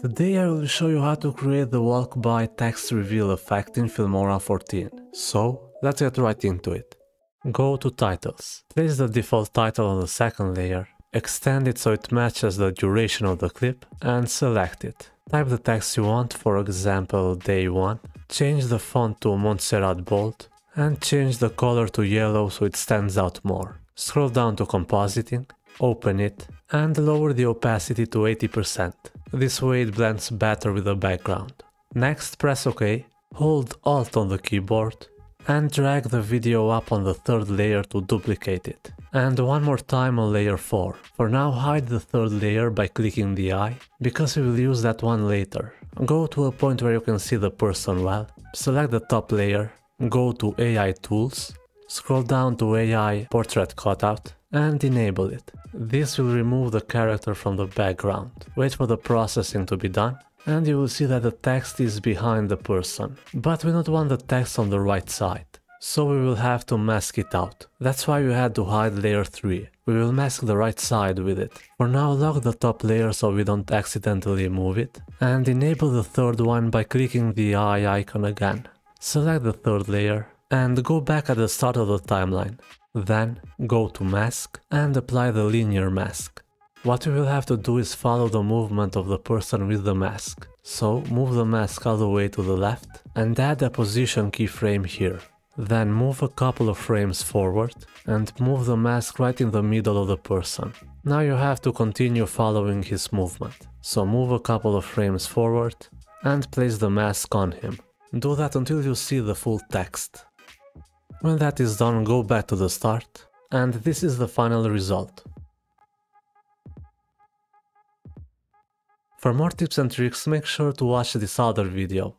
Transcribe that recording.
Today I will show you how to create the walk-by text reveal effect in Filmora 14. So, let's get right into it. Go to Titles. Place the default title on the second layer, extend it so it matches the duration of the clip, and select it. Type the text you want, for example, Day 1. Change the font to Montserrat Bold, and change the color to yellow so it stands out more. Scroll down to Compositing, open it, and lower the opacity to 80%. This way it blends better with the background. Next, press OK, hold Alt on the keyboard, and drag the video up on the third layer to duplicate it. And one more time on layer 4. For now, hide the third layer by clicking the eye, because we will use that one later. Go to a point where you can see the person well, select the top layer, go to AI Tools, scroll down to AI Portrait Cutout, and enable it. This will remove the character from the background. Wait for the processing to be done, and you will see that the text is behind the person. But we don't want the text on the right side, so we will have to mask it out. That's why we had to hide layer 3. We will mask the right side with it. For now, lock the top layer so we don't accidentally move it, and enable the third one by clicking the eye icon again. Select the third layer, and go back at the start of the timeline. Then, go to Mask, and apply the linear mask. What we will have to do is follow the movement of the person with the mask. So, move the mask all the way to the left, and add a position keyframe here. Then move a couple of frames forward, and move the mask right in the middle of the person. Now you have to continue following his movement. So move a couple of frames forward, and place the mask on him. Do that until you see the full text. When that is done, go back to the start, and this is the final result. For more tips and tricks, make sure to watch this other video.